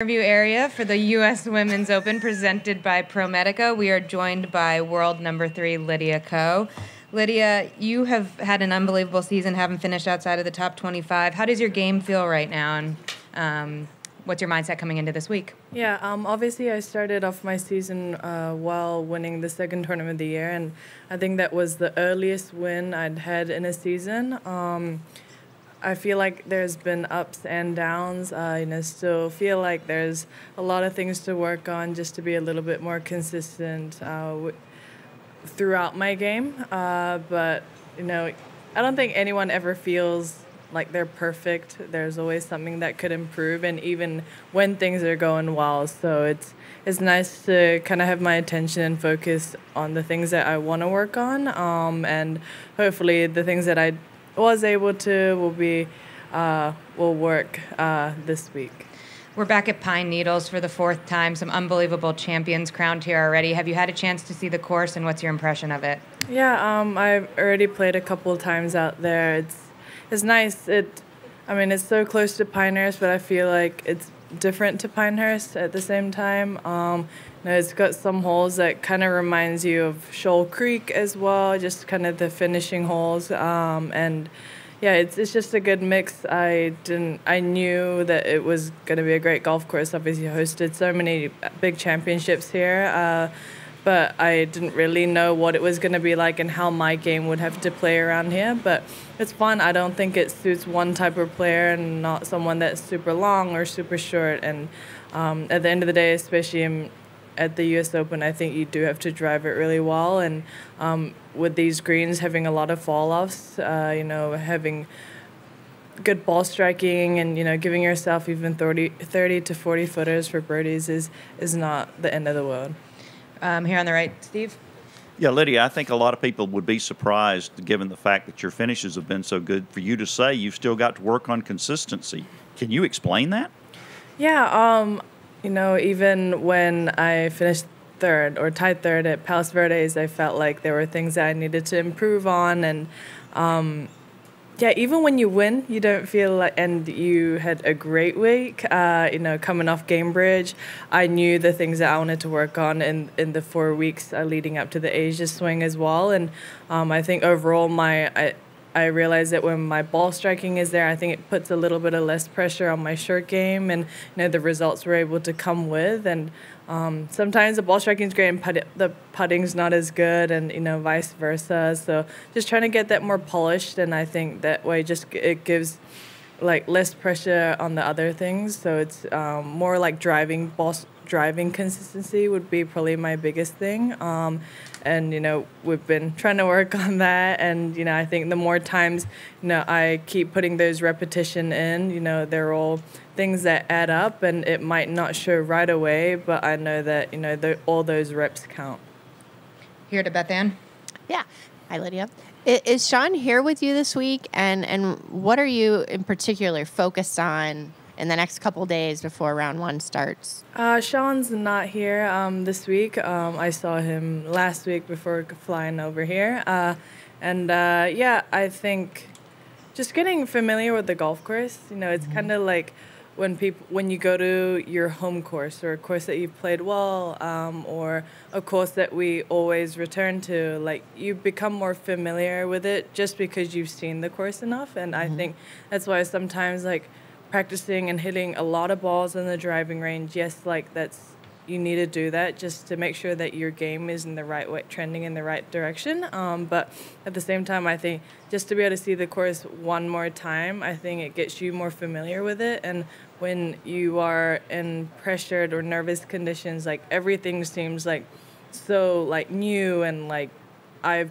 Interview area for the U.S. Women's Open presented by ProMedica. We are joined by world number 3, Lydia Ko. Lydia, you have had an unbelievable season, haven't finished outside of the top 25. How does your game feel right now, and what's your mindset coming into this week? Yeah, obviously I started off my season well, winning the second tournament of the year, and I think that was the earliest win I'd had in a season. I feel like there's been ups and downs. I still feel like there's a lot of things to work on just to be a little bit more consistent throughout my game. But, I don't think anyone ever feels like they're perfect. There's always something that could improve, and even when things are going well. So it's nice to kind of have my attention and focus on the things that I want to work on, and hopefully the things that I was able to will work this week. We're back at Pine Needles for the 4th time. Some unbelievable champions crowned here already. Have you had a chance to see the course, and what's your impression of it? Yeah, I've already played a couple of times out there. It's nice. It's so close to Pinehurst, but I feel like it's different to Pinehurst at the same time. It's got some holes that kind of reminds you of Shoal Creek as well, just kind of the finishing holes. And yeah, it's just a good mix. I knew that it was going to be a great golf course. Obviously hosted so many big championships here, but I didn't really know what it was going to be like and how my game would have to play around here. But it's fun. I don't think it suits one type of player, and not someone that's super long or super short. And at the end of the day, especially at the U.S. Open, I think you do have to drive it really well. And with these greens having a lot of fall-offs, having good ball striking and, giving yourself even 30 to 40 footers for birdies is not the end of the world. Here on the right, Steve. Yeah, Lydia, I think a lot of people would be surprised, given the fact that your finishes have been so good, for you to say you've still got to work on consistency. Can you explain that? Yeah, even when I finished third or tied third at Palos Verdes, I felt like there were things that I needed to improve on. And even when you win, you don't feel like, and you had a great week, coming off Gamebridge, I knew the things that I wanted to work on in the 4 weeks leading up to the Asia swing as well. And I think overall, I realized that when my ball striking is there, I think it puts a little bit of less pressure on my short game, and the results were able to come with. And sometimes the ball striking is great and the putting's not as good, and vice versa. So just trying to get that more polished, and I think that way just it gives like less pressure on the other things. So it's more like driving consistency would be probably my biggest thing. And we've been trying to work on that, and I think the more times I keep putting those repetition in, they're all things that add up, and it might not show right away, but I know that all those reps count. Here to Beth Ann. Yeah. Hi, Lydia. Is Sean here with you this week, and what are you in particular focused on in the next couple days before round 1 starts? Sean's not here this week. I saw him last week before flying over here. I think just getting familiar with the golf course, it's kind of like when you go to your home course, or a course that you've played well, or a course that we always return to, like you become more familiar with it just because you've seen the course enough. And I think that's why sometimes like practicing and hitting a lot of balls in the driving range, yes, like you need to do that just to make sure that your game is in the right way, trending in the right direction. But at the same time, I think just to be able to see the course one more time, I think it gets you more familiar with it. And when you are in pressured or nervous conditions, like everything seems like so like new, and like I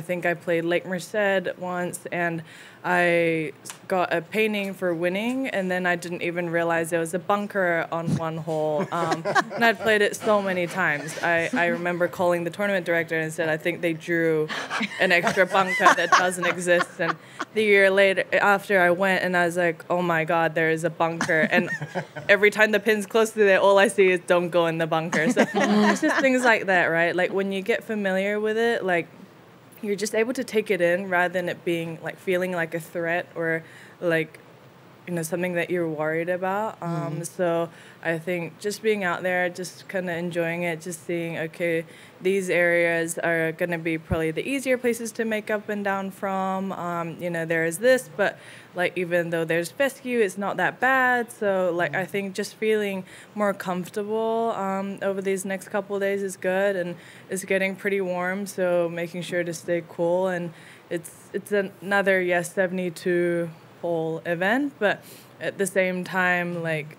think I played Lake Merced once, and I got a painting for winning, and then I didn't even realize there was a bunker on one hole. And I'd played it so many times. I remember calling the tournament director and said, I think they drew an extra bunker that doesn't exist. And the year later, after I went, and I was like, oh my God, there is a bunker. And every time the pin's close to there, all I see is don't go in the bunker. So it's just things like that, right? Like when you get familiar with it, like, you're just able to take it in rather than it being like feeling like a threat or like something that you're worried about. So I think just being out there, just kind of enjoying it, just seeing, okay, these areas are going to be probably the easier places to make up and down from. You know, there is this, but like even though there's fescue, it's not that bad. So like I think just feeling more comfortable over these next couple of days is good, and it's getting pretty warm, so making sure to stay cool. And it's another 72 whole event, but at the same time, like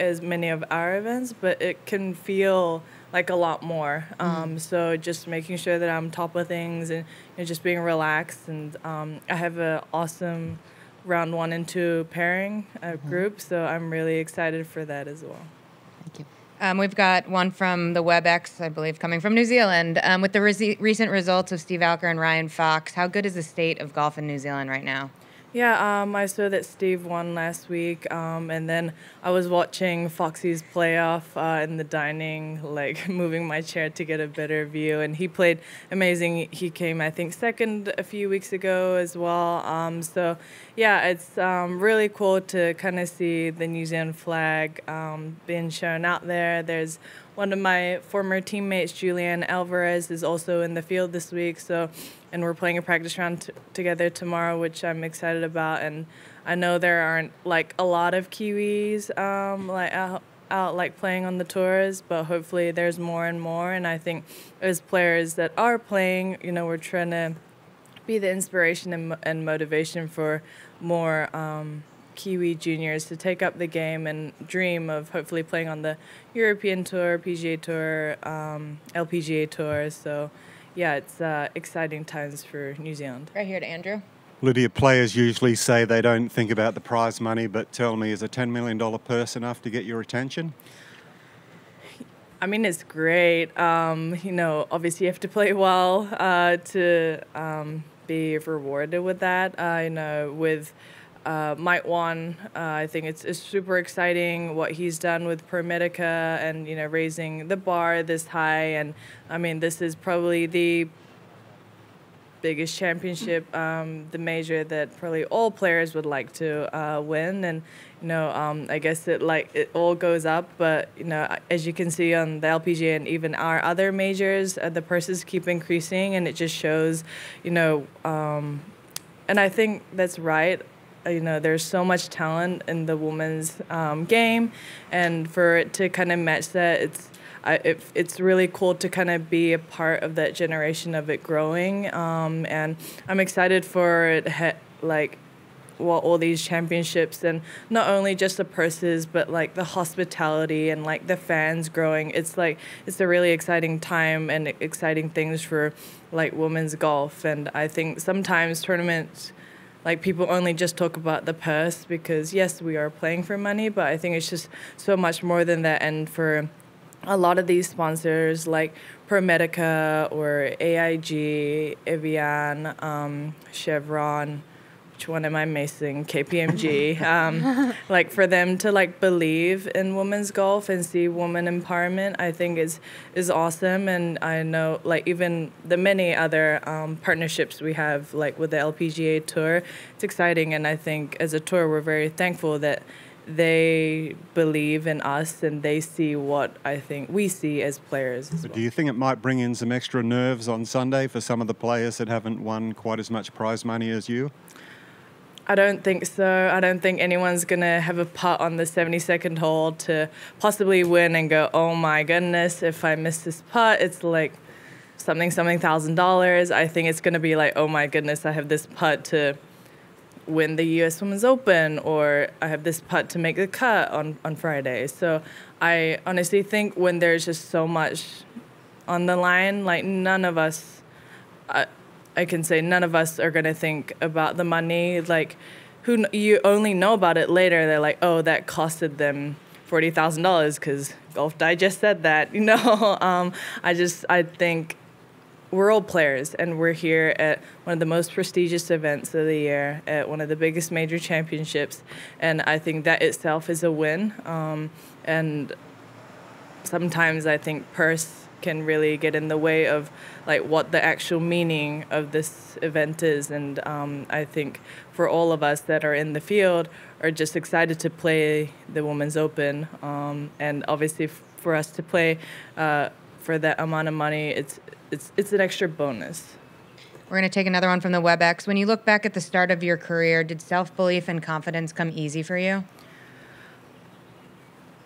as many of our events, but it can feel like a lot more. So just making sure that I'm top of things and just being relaxed. And I have an awesome round 1 and 2 pairing group, so I'm really excited for that as well. Thank you. We've got one from the WebEx, I believe, coming from New Zealand. With the recent results of Steve Alker and Ryan Fox, how good is the state of golf in New Zealand right now? Yeah, I saw that Steve won last week, and then I was watching Foxy's playoff in the dining, like moving my chair to get a better view, and he played amazing. He came, I think, second a few weeks ago as well. So, yeah, it's really cool to kind of see the New Zealand flag being shown out there. There's one of my former teammates, Julian Alvarez, is also in the field this week. So, and we're playing a practice round together tomorrow, which I'm excited about. And I know there aren't like a lot of Kiwis out like playing on the tours, but hopefully there's more and more. And I think as players that are playing, you know, we're trying to be the inspiration and motivation for more Kiwi juniors to take up the game and dream of hopefully playing on the European Tour, PGA Tour, LPGA Tour. So, yeah, it's exciting times for New Zealand. Right here to Andrew. Lydia, players usually say they don't think about the prize money, but tell me, is a $10 million purse enough to get your attention? I mean, it's great. You know, obviously you have to play well to be rewarded with that. You know, with Mike Whan, I think it's super exciting what he's done with ProMedica and, you know, raising the bar this high. And, I mean, this is probably the biggest championship, the major that probably all players would like to win. And, you know, I guess it all goes up. But, you know, as you can see on the LPGA and even our other majors, the purses keep increasing, and it just shows, you know, and I think that's right. You know, there's so much talent in the women's game, and for it to kind of match that, it's really cool to kind of be a part of that generation of it growing. And I'm excited for it, all these championships, and not only just the purses, but like the hospitality and like the fans growing. It's like it's a really exciting time and exciting things for like women's golf. And I think sometimes tournaments, like people only just talk about the purse because, yes, we are playing for money, but I think it's just so much more than that. And for a lot of these sponsors like ProMedica or AIG, Evian, Chevron, which one am I missing? KPMG. Like for them to like believe in women's golf and see women empowerment, I think is awesome. And I know like even the many other partnerships we have like with the LPGA Tour, it's exciting. And I think as a tour, we're very thankful that they believe in us and they see what I think we see as players as well. Do you think it might bring in some extra nerves on Sunday for some of the players that haven't won quite as much prize money as you? I don't think so. I don't think anyone's going to have a putt on the 72nd hole to possibly win and go, oh my goodness, if I miss this putt, it's like something $1,000. I think it's going to be like, oh my goodness, I have this putt to win the U.S. Women's Open, or I have this putt to make the cut on Friday. So I honestly think when there's just so much on the line, like none of us... I can say none of us are going to think about the money. Like, you only know about it later. They're like, oh, that costed them $40,000 because Golf Digest said that, you know. I think we're all players, and we're here at one of the most prestigious events of the year, at one of the biggest major championships, and I think that itself is a win. And sometimes I think purse can really get in the way of like what the actual meaning of this event is. And I think for all of us that are in the field are just excited to play the Women's Open, and obviously for us to play for that amount of money, it's an extra bonus. We're going to take another one from the WebEx. When you look back at the start of your career, did self-belief and confidence come easy for you?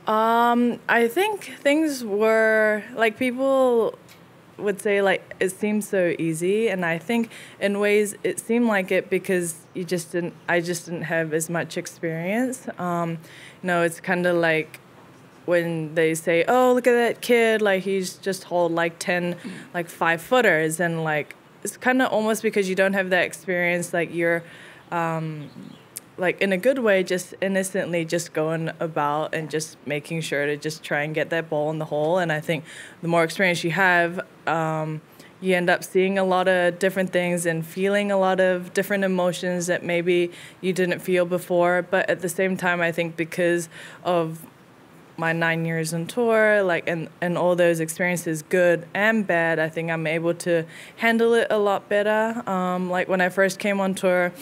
I think things were, like, people would say, like, it seemed so easy. And I think in ways it seemed like it because you just didn't, I just didn't have as much experience. You know, it's kind of like when they say, oh, look at that kid, like, he's just hauled, like, 10, like, 5-footers. And, like, it's kind of almost because you don't have that experience, like you're, like in a good way, just innocently just going about and just making sure to just try and get that ball in the hole. And I think the more experience you have, you end up seeing a lot of different things and feeling a lot of different emotions that maybe you didn't feel before. But at the same time, I think because of my 9 years on tour, like, and all those experiences, good and bad, I think I'm able to handle it a lot better. Like when I first came on tour,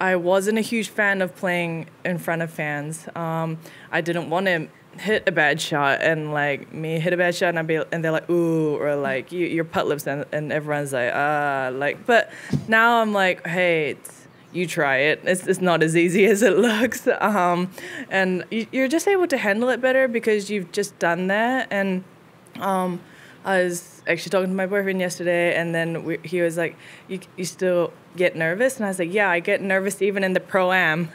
I wasn't a huge fan of playing in front of fans. I didn't want to hit a bad shot, and like me hit a bad shot, and I'd be, and they're like, ooh, or like your putt lips, and everyone's like, ah, like. But now I'm like, hey, you try it. It's not as easy as it looks. And you're just able to handle it better because you've just done that. And I was actually talking to my boyfriend yesterday, and then he was like, you still get nervous? And I was like, yeah, I get nervous even in the pro-am.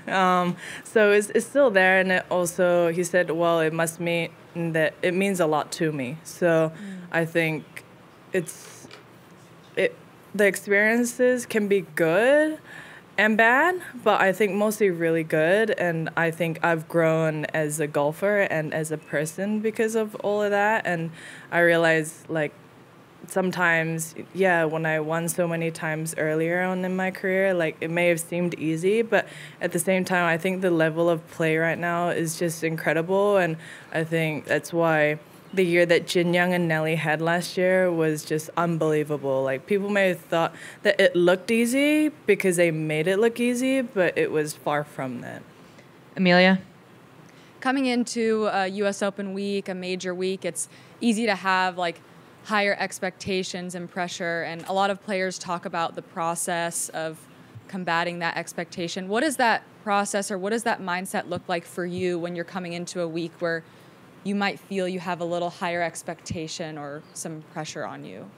So it's still there. And it also, he said, well, it must mean that it means a lot to me. So I think the experiences can be good and bad, but I think mostly really good. And I think I've grown as a golfer and as a person because of all of that. And I realized, like, sometimes, yeah, when I won so many times earlier on in my career, like, it may have seemed easy, but at the same time, I think the level of play right now is just incredible. And I think that's why the year that Jin Young and Nelly had last year was just unbelievable. Like, people may have thought that it looked easy because they made it look easy, but it was far from that. Amelia? Coming into U.S. Open week, a major week, it's easy to have, like, higher expectations and pressure, and a lot of players talk about the process of combating that expectation. What does that process or what does that mindset look like for you when you're coming into a week where you might feel you have a little higher expectation or some pressure on you?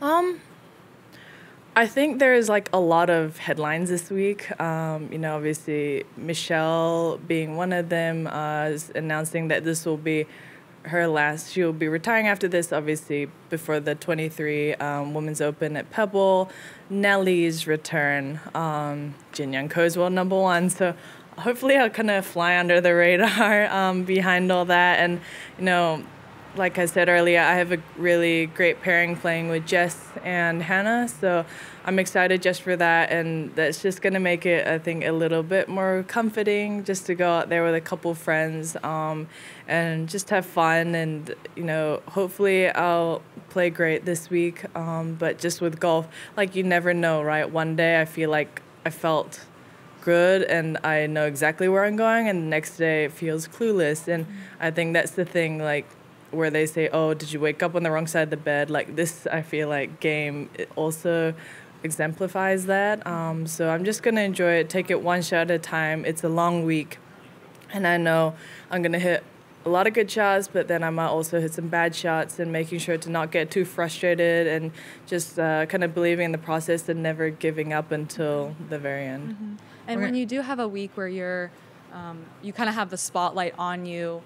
I think there is, like, a lot of headlines this week. You know, obviously Michelle being one of them, is announcing that this will be her last, she'll be retiring after this, obviously, before the 23 Women's Open at Pebble. Nelly's return, Jin Young Ko's world number one, so hopefully I'll kind of fly under the radar behind all that. And, you know, like I said earlier, I have a really great pairing playing with Jess and Hannah, so I'm excited just for that. And that's just going to make it, I think, a little bit more comforting just to go out there with a couple friends and just have fun. And, you know, hopefully I'll play great this week. But just with golf, like, you never know, right? One day I feel like I felt good and I know exactly where I'm going, and the next day it feels clueless. And I think that's the thing, like, where they say, oh, did you wake up on the wrong side of the bed? Like, this, I feel like, game, it also exemplifies that. So I'm just going to enjoy it, take it one shot at a time. It's a long week, and I know I'm going to hit a lot of good shots, but then I might also hit some bad shots, and making sure to not get too frustrated and just kind of believing in the process and never giving up until the very end. Mm-hmm. And when you do have a week where you're, you kind of have the spotlight on you,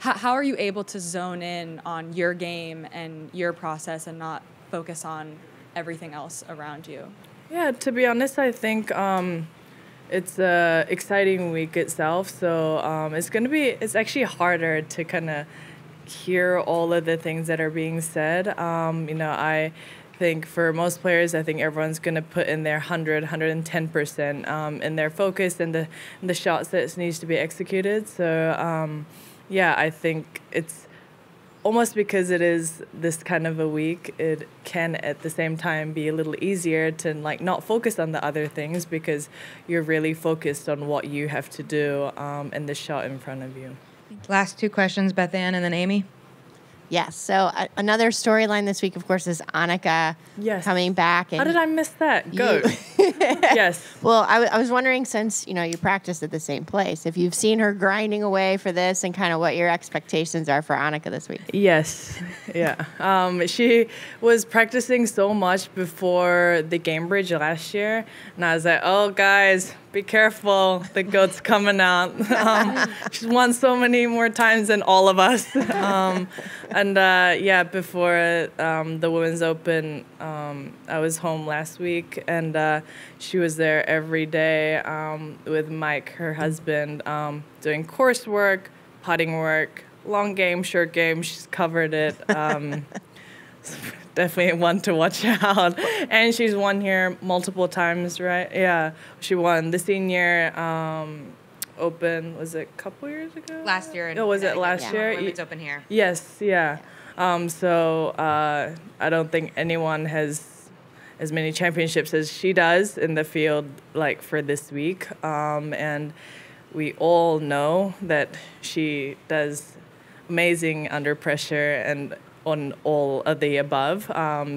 how are you able to zone in on your game and your process and not focus on everything else around you? Yeah, to be honest, I think it's an exciting week itself. So it's actually harder to kind of hear all of the things that are being said. You know, I think for most players, I think everyone's going to put in their 110% in their focus and the shots that needs to be executed. So, yeah, I think it's almost because it is this kind of a week, it can at the same time be a little easier to like not focus on the other things because you're really focused on what you have to do and the shot in front of you. Last two questions, Beth Ann and then Amy. Yes. So another storyline this week, of course, is Annika coming back. And how did I miss that? Go. Yes. Well, I was wondering, since, you know, you practiced at the same place, if you've seen her grinding away for this and kind of what your expectations are for Annika this week. Yes. Yeah. She was practicing so much before the Gamebridge last year. And I was like, oh, guys, be careful. The goat's coming out. She's won so many more times than all of us. Yeah, before the Women's Open, I was home last week, and she was there every day with Mike, her husband, doing coursework, putting work, long game, short game. She's covered it. Definitely one to watch out. And she's won here multiple times, right? Yeah, she won the senior Open, was it a couple years ago? Last year. Oh, was it last year? Women's Open here. Yes, yeah. I don't think anyone has as many championships as she does in the field, like, for this week. And we all know that she does amazing under pressure and on all of the above.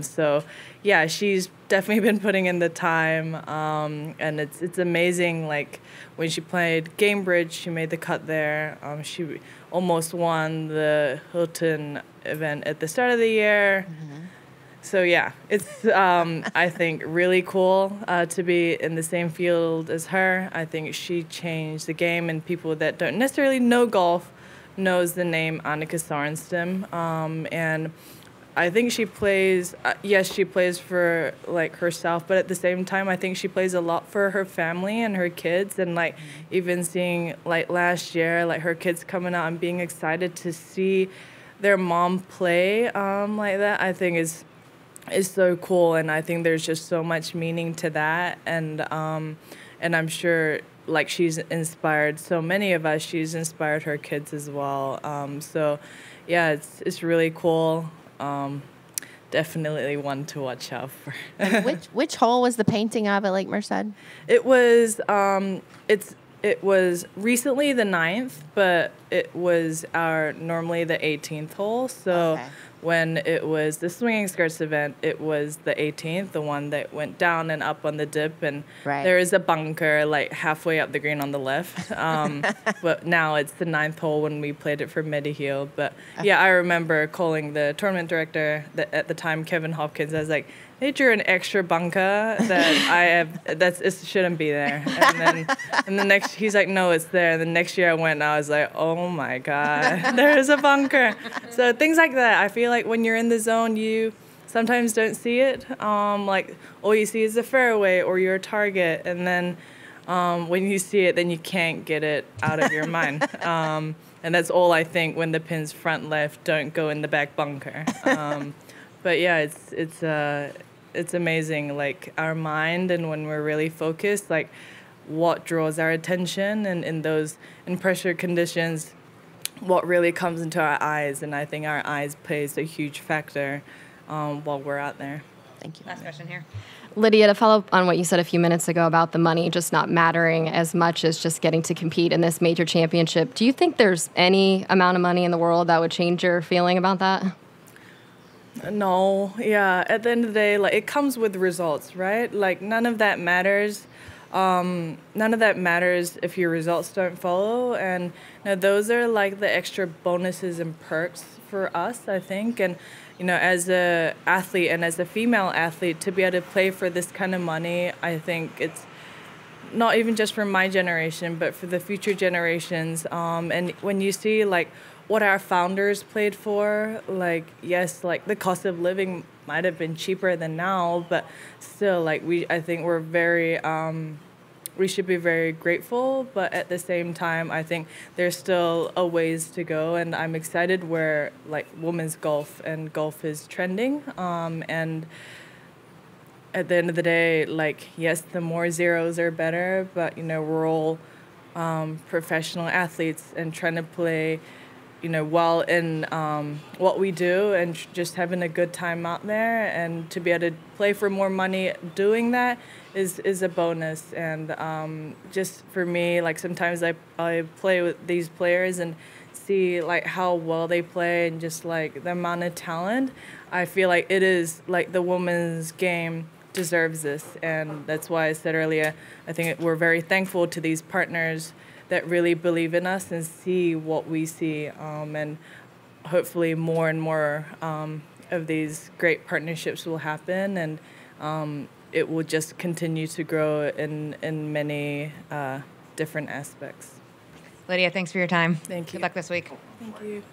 So yeah, she's definitely been putting in the time, and it's amazing. Like when she played Gamebridge, she made the cut there. She almost won the Hilton event at the start of the year. Mm-hmm. So yeah, it's I think really cool to be in the same field as her. I think she changed the game, and people that don't necessarily know golf knows the name Annika Sorenstam, and I think she plays, yes, she plays for, like, herself, but at the same time, I think she plays a lot for her family and her kids, and, like, even seeing, like, last year, like, her kids coming out and being excited to see their mom play like that, I think is so cool, and I think there's just so much meaning to that, and I'm sure, like, she's inspired so many of us. She's inspired her kids as well. So, yeah, it's really cool. Definitely one to watch out for. And which hole was the painting of at Lake Merced? It was it was recently the 9th, but it was our normally the 18th hole. So okay. When it was the swinging skirts event, it was the 18th, the one that went down and up on the dip, and right. There is a bunker like halfway up the green on the left. But now it's the 9th hole when we played it for Mediheal. But okay. Yeah, I remember calling the tournament director at the time, Kevin Hopkins. I was like, they drew an extra bunker that it shouldn't be there. And then and the next, he's like, no, it's there. And the next year I went, and I was like, oh my God, there is a bunker. So things like that, I feel like when you're in the zone, you sometimes don't see it. Like all you see is the fairway or your target, and then when you see it, then you can't get it out of your mind. And that's all I think when the pins front left don't go in the back bunker. But yeah, it's amazing, like our mind, and when we're really focused, like what draws our attention, and in pressure conditions, what really comes into our eyes. And I think our eyes plays a huge factor while we're out there. Thank you. Last question here. Lydia, to follow up on what you said a few minutes ago about the money just not mattering as much as just getting to compete in this major championship, do you think there's any amount of money in the world that would change your feeling about that? No, yeah. At the end of the day, like, it comes with results, right? Like, none of that matters. None of that matters if your results don't follow. And now those are, like, the extra bonuses and perks for us, I think. And, you know, as a athlete and as a female athlete, to be able to play for this kind of money, I think it's not even just for my generation, but for the future generations. And when you see, like, what our founders played for, like, yes, like the cost of living might have been cheaper than now, but still, like, I think we're very, we should be very grateful, but at the same time, I think there's still a ways to go, and I'm excited where, like, women's golf and golf is trending, and at the end of the day, like, yes, the more zeros are better, but, you know, we're all professional athletes and trying to play well in what we do and just having a good time out there, and to be able to play for more money doing that is a bonus. And just for me, like sometimes I play with these players and see like how well they play and just like the amount of talent. I feel like it is like the women's game deserves this, and that's why I said earlier I think we're very thankful to these partners that really believe in us and see what we see, and hopefully more and more of these great partnerships will happen, and it will just continue to grow in many different aspects. Lydia, thanks for your time. Thank you. Good luck this week. Thank you.